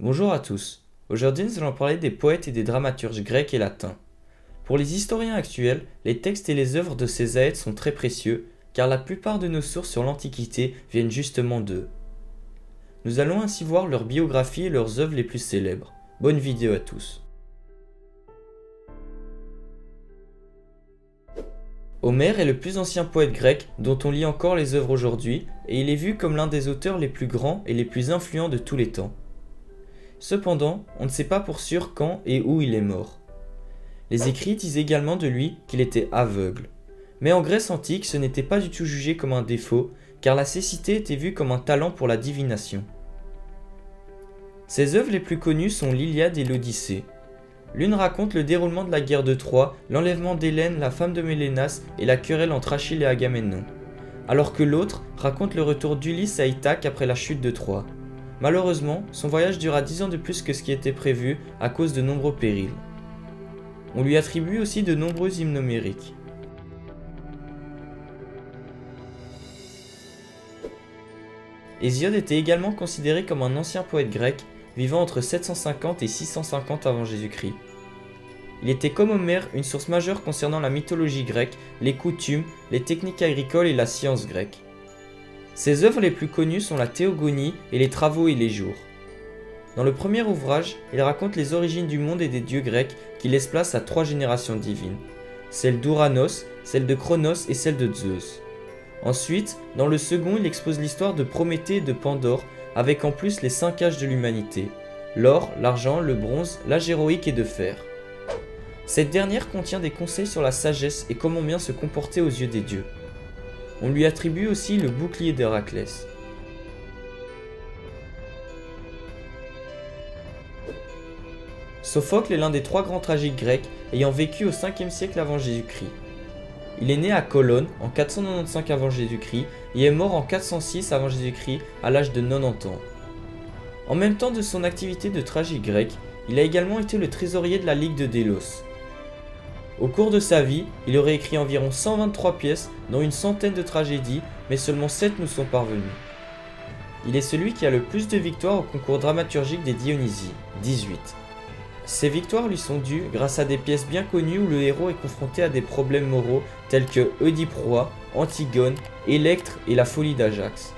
Bonjour à tous, aujourd'hui nous allons parler des poètes et des dramaturges grecs et latins. Pour les historiens actuels, les textes et les œuvres de ces aèdes sont très précieux, car la plupart de nos sources sur l'Antiquité viennent justement d'eux. Nous allons ainsi voir leurs biographies et leurs œuvres les plus célèbres. Bonne vidéo à tous. Homère est le plus ancien poète grec dont on lit encore les œuvres aujourd'hui, et il est vu comme l'un des auteurs les plus grands et les plus influents de tous les temps. Cependant, on ne sait pas pour sûr quand et où il est mort. Les écrits disent également de lui qu'il était aveugle. Mais en Grèce antique, ce n'était pas du tout jugé comme un défaut, car la cécité était vue comme un talent pour la divination. Ses œuvres les plus connues sont l'Iliade et l'Odyssée. L'une raconte le déroulement de la guerre de Troie, l'enlèvement d'Hélène, la femme de Ménélas, et la querelle entre Achille et Agamemnon. Alors que l'autre raconte le retour d'Ulysse à Ithaque après la chute de Troie. Malheureusement, son voyage dura 10 ans de plus que ce qui était prévu à cause de nombreux périls. On lui attribue aussi de nombreux hymnes homériques. Hésiode était également considéré comme un ancien poète grec, vivant entre 750 et 650 avant Jésus-Christ. Il était comme Homère une source majeure concernant la mythologie grecque, les coutumes, les techniques agricoles et la science grecque. Ses œuvres les plus connues sont la Théogonie et les Travaux et les Jours. Dans le premier ouvrage, il raconte les origines du monde et des dieux grecs qui laissent place à 3 générations divines, celle d'Ouranos, celle de Cronos et celle de Zeus. Ensuite, dans le second, il expose l'histoire de Prométhée et de Pandore avec en plus les 5 âges de l'humanité, l'or, l'argent, le bronze, l'âge héroïque et de fer. Cette dernière contient des conseils sur la sagesse et comment bien se comporter aux yeux des dieux. On lui attribue aussi le bouclier d'Héraclès. Sophocle est l'un des 3 grands tragiques grecs ayant vécu au 5e siècle avant Jésus-Christ. Il est né à Colonne en 495 avant Jésus-Christ et est mort en 406 avant Jésus-Christ à l'âge de 90 ans. En même temps de son activité de tragique grec, il a également été le trésorier de la Ligue de Délos. Au cours de sa vie, il aurait écrit environ 123 pièces, dont une centaine de tragédies, mais seulement 7 nous sont parvenues. Il est celui qui a le plus de victoires au concours dramaturgique des Dionysies, 18. Ces victoires lui sont dues grâce à des pièces bien connues où le héros est confronté à des problèmes moraux tels que Œdipe Roi, Antigone, Électre et la folie d'Ajax.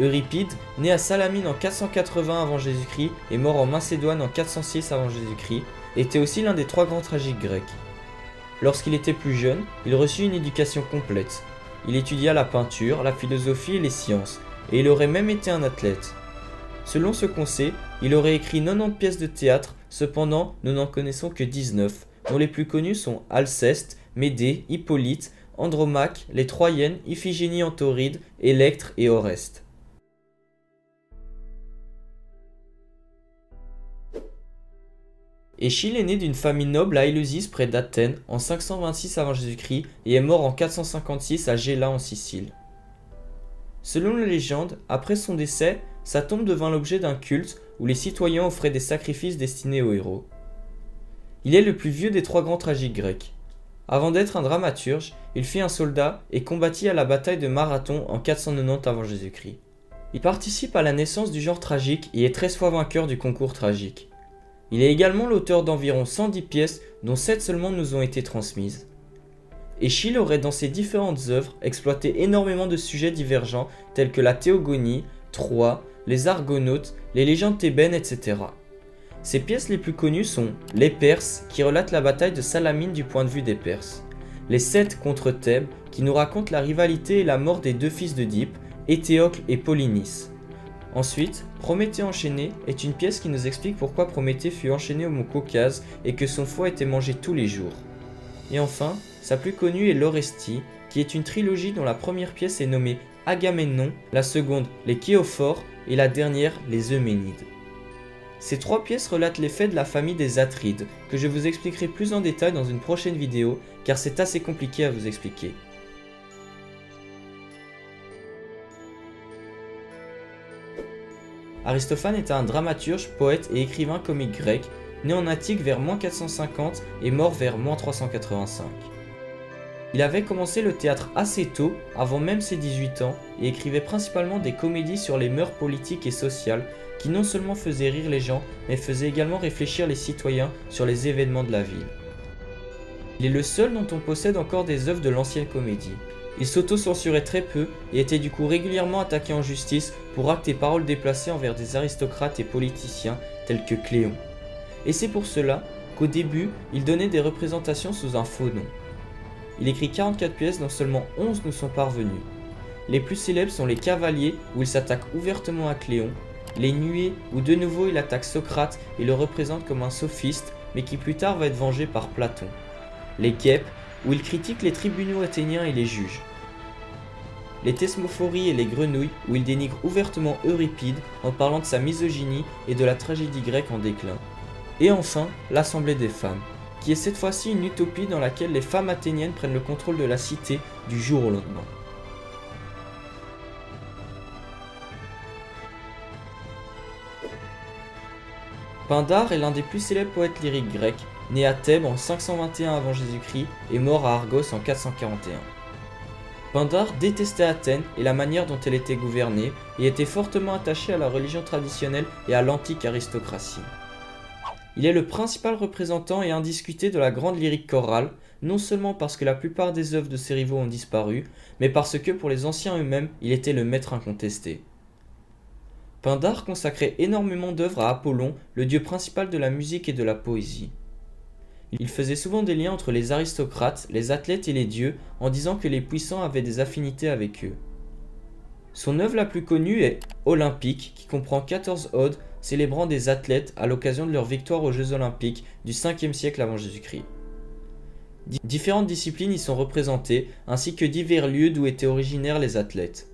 Euripide, né à Salamine en 480 avant Jésus-Christ et mort en Macédoine en 406 avant Jésus-Christ, était aussi l'un des 3 grands tragiques grecs. Lorsqu'il était plus jeune, il reçut une éducation complète. Il étudia la peinture, la philosophie et les sciences, et il aurait même été un athlète. Selon ce qu'on sait, il aurait écrit 90 pièces de théâtre, cependant nous n'en connaissons que 19, dont les plus connues sont Alceste, Médée, Hippolyte, Andromaque, les Troyennes, Iphigénie en Tauride, Électre et Oreste. Eschyle est né d'une famille noble à Éleusis près d'Athènes en 526 avant Jésus-Christ et est mort en 456 à Géla en Sicile. Selon la légende, après son décès, sa tombe devint l'objet d'un culte où les citoyens offraient des sacrifices destinés aux héros. Il est le plus vieux des 3 grands tragiques grecs. Avant d'être un dramaturge, il fut un soldat et combattit à la bataille de Marathon en 490 avant Jésus-Christ. Il participe à la naissance du genre tragique et est 13 fois vainqueur du concours tragique. Il est également l'auteur d'environ 110 pièces, dont 7 seulement nous ont été transmises. Eschyle aurait dans ses différentes œuvres exploité énormément de sujets divergents tels que la Théogonie, Troie, les Argonautes, les légendes thébaines, etc. Ses pièces les plus connues sont les Perses, qui relate la bataille de Salamine du point de vue des Perses, les 7 contre Thèbes, qui nous raconte la rivalité et la mort des 2 fils d'Œdipe, Éthéocle et Polynice. Ensuite, Prométhée enchaîné est une pièce qui nous explique pourquoi Prométhée fut enchaîné au mont Caucase et que son foie était mangé tous les jours. Et enfin, sa plus connue est l'Orestie, qui est une trilogie dont la première pièce est nommée Agamemnon, la seconde les Chéophores et la dernière les Euménides. Ces 3 pièces relatent les faits de la famille des Atrides, que je vous expliquerai plus en détail dans une prochaine vidéo car c'est assez compliqué à vous expliquer. Aristophane était un dramaturge, poète et écrivain comique grec, né en Attique vers -450 et mort vers -385. Il avait commencé le théâtre assez tôt, avant même ses 18 ans, et écrivait principalement des comédies sur les mœurs politiques et sociales, qui non seulement faisaient rire les gens, mais faisaient également réfléchir les citoyens sur les événements de la ville. Il est le seul dont on possède encore des œuvres de l'ancienne comédie. Il s'auto-censurait très peu et était du coup régulièrement attaqué en justice pour actes et paroles déplacées envers des aristocrates et politiciens tels que Cléon. Et c'est pour cela qu'au début, il donnait des représentations sous un faux nom. Il écrit 44 pièces dont seulement 11 nous sont parvenues. Les plus célèbres sont les Cavaliers, où il s'attaque ouvertement à Cléon, les Nuées, où de nouveau il attaque Socrate et le représente comme un sophiste, mais qui plus tard va être vengé par Platon, les Guêpes, où il critique les tribunaux athéniens et les juges, les Thesmophories et les Grenouilles, où il dénigre ouvertement Euripide en parlant de sa misogynie et de la tragédie grecque en déclin, et enfin l'Assemblée des femmes, qui est cette fois-ci une utopie dans laquelle les femmes athéniennes prennent le contrôle de la cité du jour au lendemain. Pindare est l'un des plus célèbres poètes lyriques grecs, né à Thèbes en 521 avant Jésus-Christ et mort à Argos en 441. Pindare détestait Athènes et la manière dont elle était gouvernée, et était fortement attaché à la religion traditionnelle et à l'antique aristocratie. Il est le principal représentant et indiscuté de la grande lyrique chorale, non seulement parce que la plupart des œuvres de ses rivaux ont disparu, mais parce que pour les anciens eux-mêmes, il était le maître incontesté. Pindare consacrait énormément d'œuvres à Apollon, le dieu principal de la musique et de la poésie. Il faisait souvent des liens entre les aristocrates, les athlètes et les dieux, en disant que les puissants avaient des affinités avec eux. Son œuvre la plus connue est Olympique, qui comprend 14 odes célébrant des athlètes à l'occasion de leur victoire aux Jeux Olympiques du 5e siècle avant Jésus-Christ. Différentes disciplines y sont représentées, ainsi que divers lieux d'où étaient originaires les athlètes.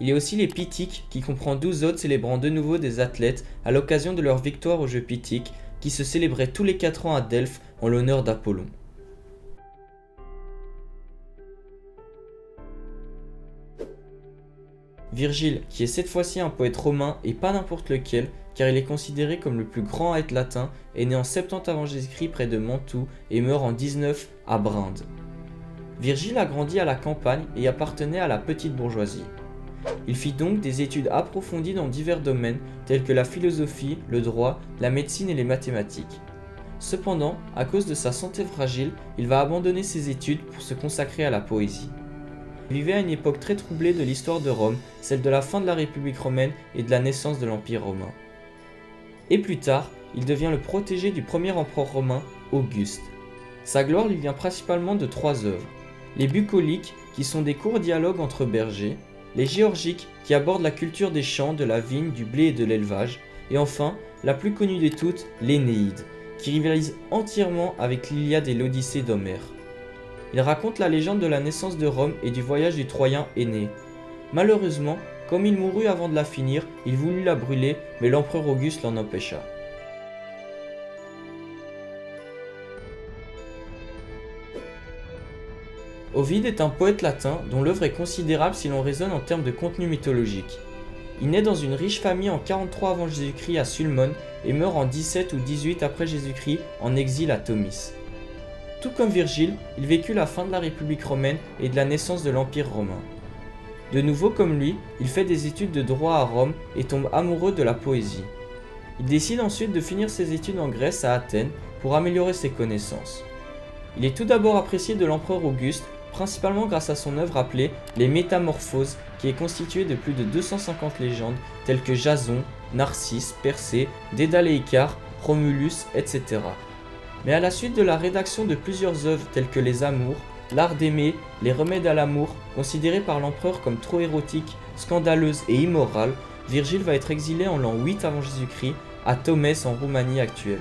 Il y a aussi les Pythiques, qui comprend 12 odes célébrant de nouveau des athlètes à l'occasion de leur victoire aux Jeux Pythiques, qui se célébrait tous les 4 ans à Delphes en l'honneur d'Apollon. Virgile, qui est cette fois-ci un poète romain et pas n'importe lequel, car il est considéré comme le plus grand à être latin, est né en 70 avant Jésus-Christ près de Mantoue et meurt en 19 à Brinde. Virgile a grandi à la campagne et appartenait à la petite bourgeoisie. Il fit donc des études approfondies dans divers domaines tels que la philosophie, le droit, la médecine et les mathématiques. Cependant, à cause de sa santé fragile, il va abandonner ses études pour se consacrer à la poésie. Il vivait à une époque très troublée de l'histoire de Rome, celle de la fin de la République romaine et de la naissance de l'Empire romain. Et plus tard, il devient le protégé du premier empereur romain, Auguste. Sa gloire lui vient principalement de 3 œuvres. Les bucoliques, qui sont des courts dialogues entre bergers, les géorgiques, qui abordent la culture des champs, de la vigne, du blé et de l'élevage, et enfin, la plus connue de toutes, l'Énéide, qui rivalise entièrement avec l'Iliade et l'Odyssée d'Homère. Il raconte la légende de la naissance de Rome et du voyage du Troyen aîné. Malheureusement, comme il mourut avant de la finir, il voulut la brûler, mais l'empereur Auguste l'en empêcha. Ovide est un poète latin dont l'œuvre est considérable si l'on raisonne en termes de contenu mythologique. Il naît dans une riche famille en 43 avant Jésus-Christ à Sulmone et meurt en 17 ou 18 après Jésus-Christ en exil à Tomis. Tout comme Virgile, il vécut la fin de la République romaine et de la naissance de l'Empire romain. De nouveau comme lui, il fait des études de droit à Rome et tombe amoureux de la poésie. Il décide ensuite de finir ses études en Grèce à Athènes pour améliorer ses connaissances. Il est tout d'abord apprécié de l'empereur Auguste, principalement grâce à son œuvre appelée Les Métamorphoses, qui est constituée de plus de 250 légendes telles que Jason, Narcisse, Persée, Dédale et Icare, Romulus, etc. Mais à la suite de la rédaction de plusieurs œuvres telles que Les Amours, L'Art d'aimer, Les Remèdes à l'amour, considérées par l'empereur comme trop érotiques, scandaleuses et immorales, Virgile va être exilé en l'an 8 avant Jésus-Christ à Tомес en Roumanie actuelle.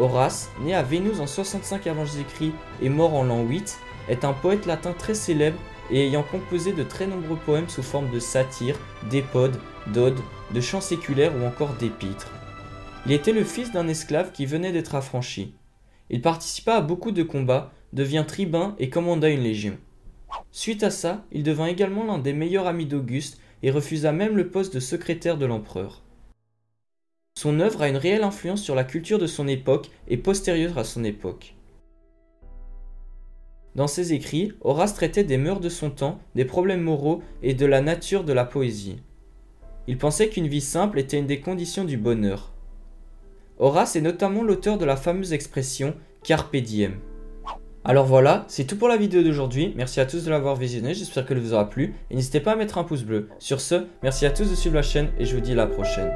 Horace, né à Vénus en 65 avant Jésus-Christ et mort en l'an 8, est un poète latin très célèbre et ayant composé de très nombreux poèmes sous forme de satires, d'épodes, d'odes, de chants séculaires ou encore d'épîtres. Il était le fils d'un esclave qui venait d'être affranchi. Il participa à beaucoup de combats, devint tribun et commanda une légion. Suite à ça, il devint également l'un des meilleurs amis d'Auguste et refusa même le poste de secrétaire de l'empereur. Son œuvre a une réelle influence sur la culture de son époque et postérieure à son époque. Dans ses écrits, Horace traitait des mœurs de son temps, des problèmes moraux et de la nature de la poésie. Il pensait qu'une vie simple était une des conditions du bonheur. Horace est notamment l'auteur de la fameuse expression « Carpe diem ». Alors voilà, c'est tout pour la vidéo d'aujourd'hui, merci à tous de l'avoir visionnée, j'espère qu'elle vous aura plu, et n'hésitez pas à mettre un pouce bleu. Sur ce, merci à tous de suivre la chaîne, et je vous dis à la prochaine.